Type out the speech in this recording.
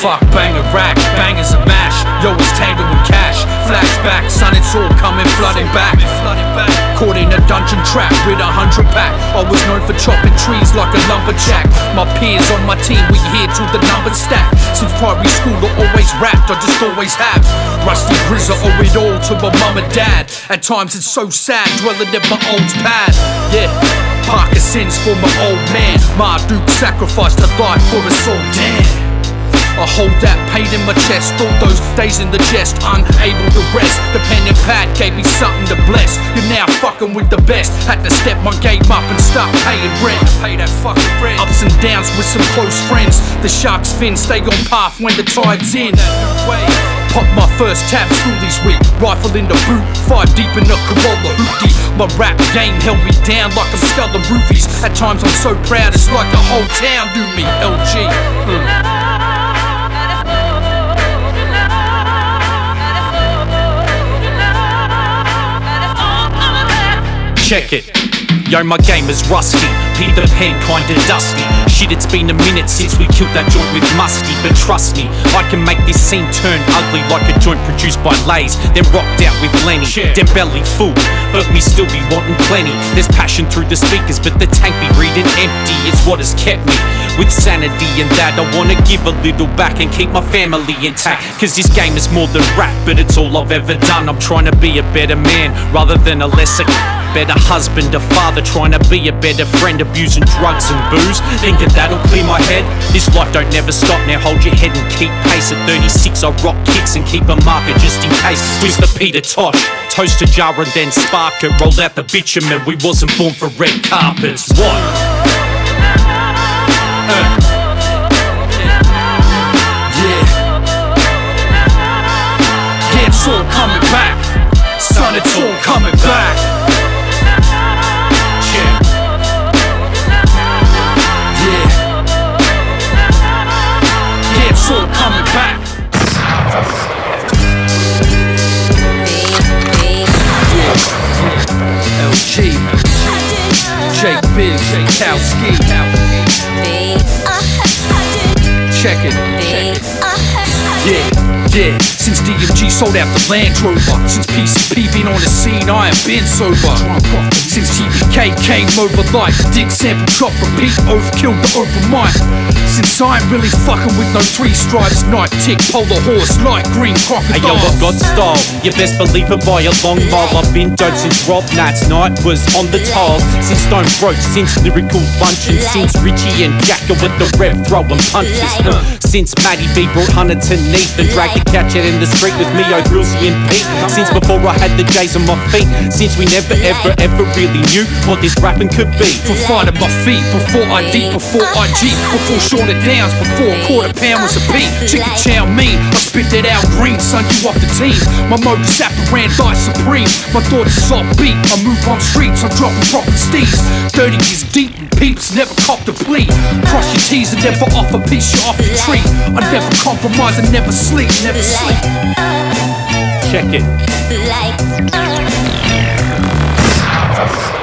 Fuck, bang a rack, bangers a mash. Yo, it's tangled with cash. Flashback, son, it's all coming flooding back. Caught in a dungeon trap with 100 pack. I was known for chopping trees like a lumberjack. My peers on my team, we here till the numbers stack. Since primary school, I always rapped, I just always have. Rusty Grizzle, owe it all to my mum and dad. At times it's so sad, dwelling in my old pad. Yeah, Parkinson's for my old man. My Duke sacrificed her life for us all, damn. I hold that pain in my chest, all those days in the jest, unable to rest. The pen and pad gave me something to bless. You're now fucking with the best. Had to step my game up and start paying rent. Pay that fucking rent. Ups and downs with some close friends. The shark's fin stay on path when the tide's in. Pop my first tab through this week. Rifle in the boot, 5 deep in the Corolla hoopty. My rap game held me down like I'm sculling roofies. At times I'm so proud it's like the whole town knew me. LG. Check it. Yo, my game is rusty. Peter Pan kinda dusty. Shit, it's been a minute since we killed that joint with Musty. But trust me, I can make this scene turn ugly like a joint produced by Lays, then rocked out with Lenny. Yeah. Then belly full, but me still be wanting plenty. There's passion through the speakers, but the tank be reading empty. It's what has kept me with sanity, and that I wanna give a little back and keep my family intact. Cause this game is more than rap, but it's all I've ever done. I'm trying to be a better man rather than a lesser. Better husband, a father, trying to be a better friend. Abusing drugs and booze, thinking that'll clear my head. This life don't never stop, now hold your head and keep pace. At 36 I rock kicks and keep a marker just in case. Twist the Peter Tosh, toast a jar and then spark it. Roll out the bitumen, we wasn't born for red carpets. What? Yeah, it's all coming back. Son, it's all coming back. Coming back. LG, Jake Biz, Kowski. Check it. Yeah. Since DMG sold out the Land Rover, since PCP been on the scene, I have been sober. Since TPK came over like Dick sample, chop, repeat, oath, killed the open mic. Since I ain't really fucking with no 3 stripes, night tick, polar horse, light green crocodile. Ayo, I've got style, you best believe it by a long mile. I've been dope since Rob Nat's night was on the tiles. Since Stone Broke, since Lyrical Luncheon, since Richie and Jacker with the rev throwing punches. Since Matty B brought Hunter to Neath and dragged the couch out in the street with me, O'Grillsy and Pete. Since before I had the J's on my feet. Since we never, ever, ever really knew what this rapping could be. For fight at my feet, before ID, before IG, before Shorter Downs, before a £1/4 was a beat. Chicken chow mein, I spit that out green, son, you off the team. My modus operandi lies supreme. My thoughts is offbeat, I move on streets, I'm dropping proper steeds. 30 years deep and peeps never cop the plea. Cross your T's and never off a piece, you're off the tree. I never compromise, I never sleep, never sleep. Check it. Like